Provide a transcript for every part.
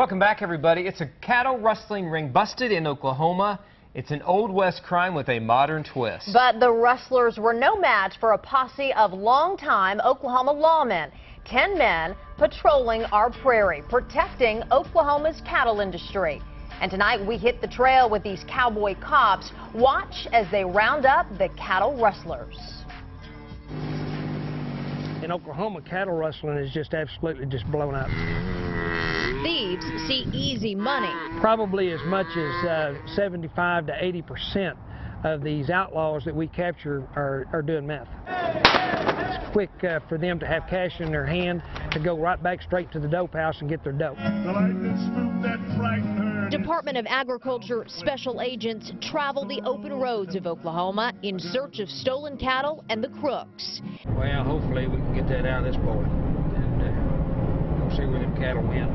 Welcome back, everybody. It's a cattle rustling ring busted in Oklahoma. It's an Old West crime with a modern twist. But the rustlers were no match for a posse of longtime Oklahoma lawmen. 10 men patrolling our prairie, protecting Oklahoma's cattle industry. And tonight we hit the trail with these cowboy cops. Watch as they round up the cattle rustlers. In Oklahoma, cattle rustling is just absolutely blown up. Thieves see easy money. Probably as much as 75% to 80% of these outlaws that we capture are doing meth. It's quick for them to have cash in their hand to go right back straight to the dope house and get their dope. Department of Agriculture special agents travel the open roads of Oklahoma in search of stolen cattle and the crooks. Well, hopefully we can get that out of this boy and we'll see where them cattle went.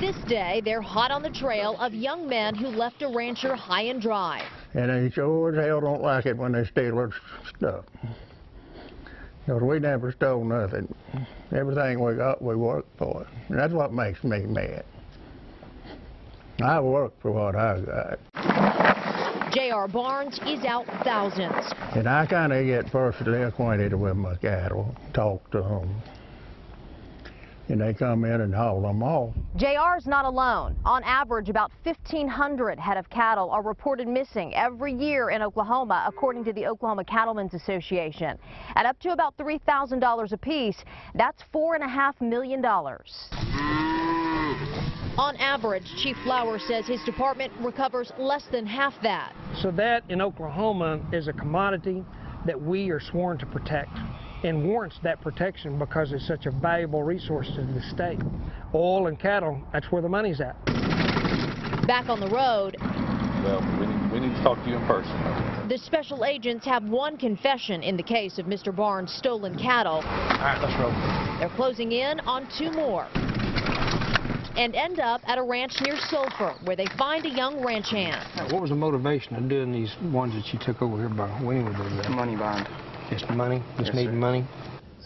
This day, they're hot on the trail of young men who left a rancher high and dry. And they sure as hell don't like it when they steal their stuff. Because we never stole nothing. Everything we got, we worked for. And that's what makes me mad. I work for what I got. J.R. Barnes is out thousands. And I kind of get personally acquainted with my cattle, talk to them. And they come in and haul them off. J.R.'s not alone. On average, about 1,500 head of cattle are reported missing every year in Oklahoma, according to the Oklahoma Cattlemen's Association. At up to about $3,000 apiece, that's $4.5 million. On average, Chief Flowers says his department recovers less than half that. So that in Oklahoma is a commodity that we are sworn to protect and warrants that protection because it's such a valuable resource to the state. Oil and cattle, that's where the money's at. Back on the road. Well, we need to talk to you in person. The special agents have one confession in the case of Mr. Barnes' stolen cattle. All right, let's roll. They're closing in on two more and end up at a ranch near Sulphur, where they find a young ranch hand. What was the motivation of doing these ones that you took over here by Wingwood? Money bond. Just money? Just needing money?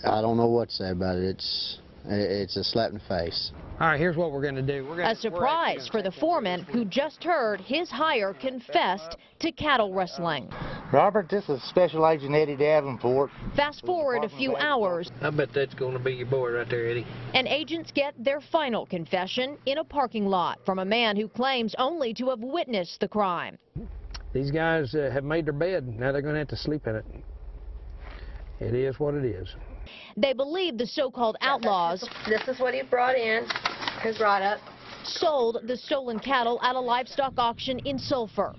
I don't know what to say about it. It's a slap in the face. All right, here's what we're going to do. A surprise for the foreman who just heard his hire confessed to cattle rustling. Robert, this is Special Agent Eddie Davenport. Fast forward a few hours. I bet that's going to be your boy right there, Eddie. And agents get their final confession in a parking lot from a man who claims only to have witnessed the crime. These guys have made their bed. Now they're going to have to sleep in it. It is what it is. They believe the so-called outlaws. This is what he brought in, his write-up. Sold the stolen cattle at a livestock auction in Sulphur.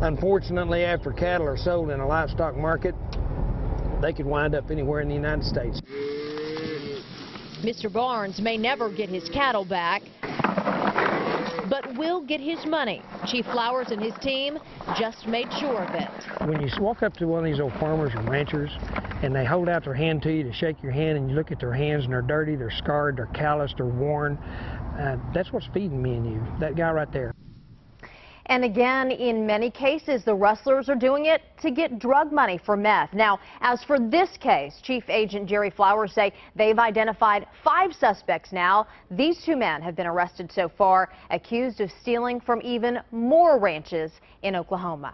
Unfortunately, after cattle are sold in a livestock market, they could wind up anywhere in the United States. Mr. Barnes may never get his cattle back, but will get his money. Chief Flowers and his team just made sure of it. When you walk up to one of these old farmers and ranchers, and they hold out their hand to you to shake your hand, and you look at their hands, and they're dirty, they're scarred, they're calloused, they're worn, that's what's feeding me and you, that guy right there. And again, in many cases, the rustlers are doing it to get drug money for meth. Now, as for this case, Chief Agent Jerry Flowers say they've identified 5 suspects now. These 2 men have been arrested so far, accused of stealing from even more ranches in Oklahoma.